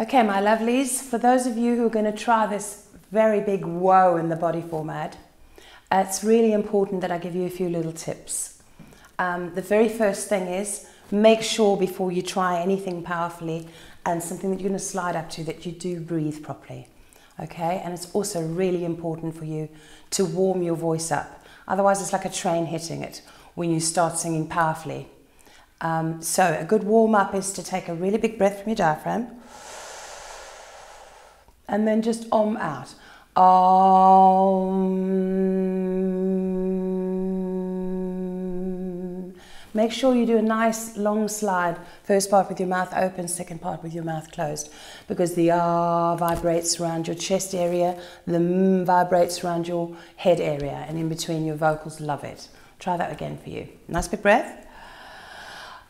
Okay, my lovelies, for those of you who are going to try this very big whoa in the body format, it's really important that I give you a few little tips. The very first thing is make sure before you try anything powerfully and something that you're going to slide up to that you do breathe properly. Okay, and it's also really important for you to warm your voice up. Otherwise, it's like a train hitting it when you start singing powerfully. So a good warm up is to take a really big breath from your diaphragm and then just om out. Om. Make sure you do a nice long slide, first part with your mouth open, second part with your mouth closed, because the ah vibrates around your chest area, the mm vibrates around your head area, and in between your vocals love it. Try that again for you. Nice big breath.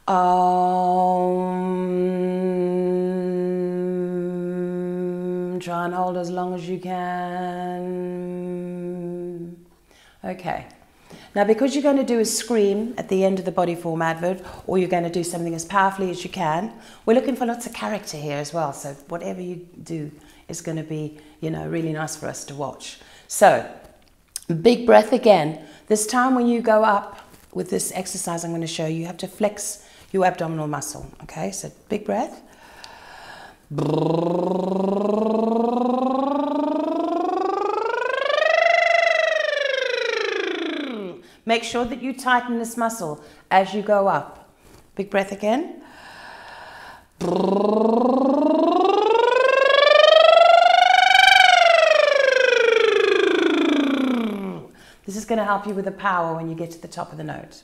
Om. Try and hold as long as you can. Okay. Now, because you're going to do a scream at the end of the body form advert, or you're going to do something as powerfully as you can, we're looking for lots of character here as well. So whatever you do is going to be, you know, really nice for us to watch. So big breath again. This time when you go up with this exercise I'm going to show you, you have to flex your abdominal muscle. Okay, so big breath. Make sure that you tighten this muscle as you go up. Big breath again. This is going to help you with the power when you get to the top of the note.